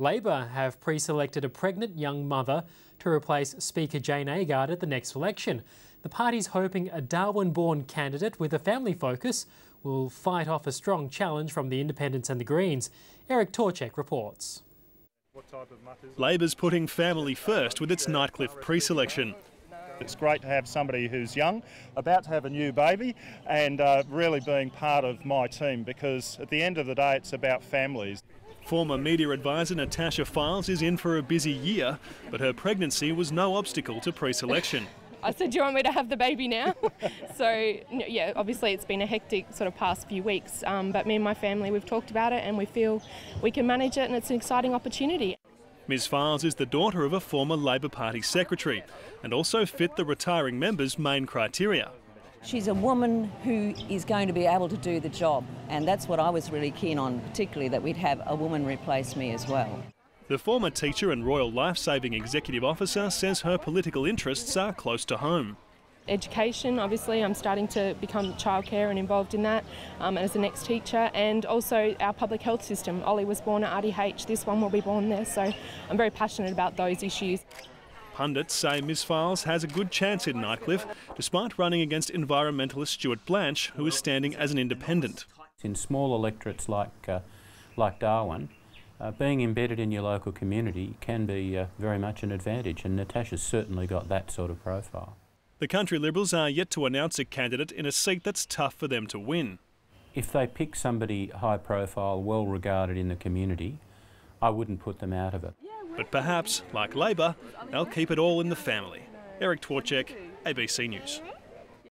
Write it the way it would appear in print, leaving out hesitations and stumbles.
Labor have pre-selected a pregnant young mother to replace Speaker Jane Agard at the next election. The party's hoping a Darwin-born candidate with a family focus will fight off a strong challenge from the Independents and the Greens. Eric Twarczyk reports. Labor's putting family first with its Nightcliff pre-selection. It's great to have somebody who's young, about to have a new baby, and really being part of my team, because at the end of the day it's about families. Former media advisor Natasha Fyles is in for a busy year, but her pregnancy was no obstacle to pre-selection. I said, do you want me to have the baby now? So, yeah, obviously it's been a hectic sort of past few weeks, but me and my family, we've talked about it and we feel we can manage it, and it's an exciting opportunity. Ms Fyles is the daughter of a former Labor Party secretary and also fit the retiring members' main criteria. She's a woman who is going to be able to do the job, and that's what I was really keen on, particularly that we'd have a woman replace me as well. The former teacher and Royal Life-Saving Executive Officer says her political interests are close to home. Education, obviously, I'm starting to become childcare and involved in that as an ex-teacher, and also our public health system. Ollie was born at RDH, this one will be born there, so I'm very passionate about those issues. Pundits say Ms Fyles has a good chance in Nightcliff, despite running against environmentalist Stuart Blanche, who is standing as an independent. In small electorates like Darwin, being embedded in your local community can be very much an advantage, and Natasha's certainly got that sort of profile. The Country Liberals are yet to announce a candidate in a seat that's tough for them to win. If they pick somebody high profile, well regarded in the community, I wouldn't put them out of it. But perhaps, like Labor, they'll keep it all in the family. Eric Twarczyk, ABC News.